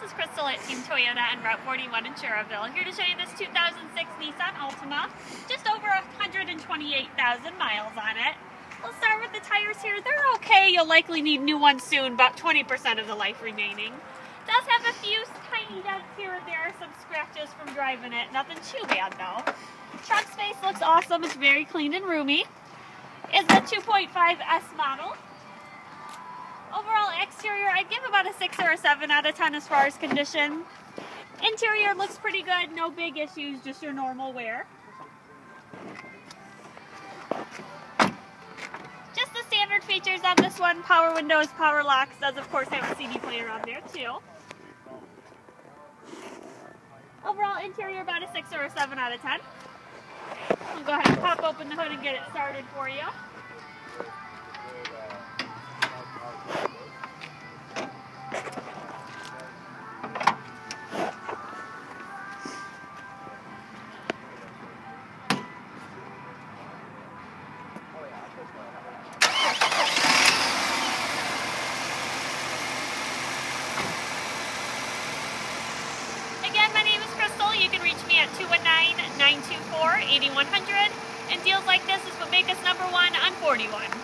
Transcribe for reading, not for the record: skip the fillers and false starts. This is Crystal at Team Toyota on Route 41 in Schererville, here to show you this 2006 Nissan Altima, just over 128,000 miles on it. We'll start with the tires here. They're okay, you'll likely need new ones soon, about 20% of the life remaining. Does have a few tiny dents here and there, some scratches from driving it, nothing too bad though. Trunk space looks awesome, it's very clean and roomy. It's a 2.5S model. Overall exterior, I'd give about a 6 or a 7 out of 10 as far as condition. Interior looks pretty good, no big issues, just your normal wear. Just the standard features on this one, power windows, power locks, does of course have a CD player on there too. Overall interior about a 6 or a 7 out of 10. We'll go ahead and pop open the hood and get it started for you. Again, my name is Crystal. You can reach me at 219-924-8100, and deals like this is what make us number one on 41.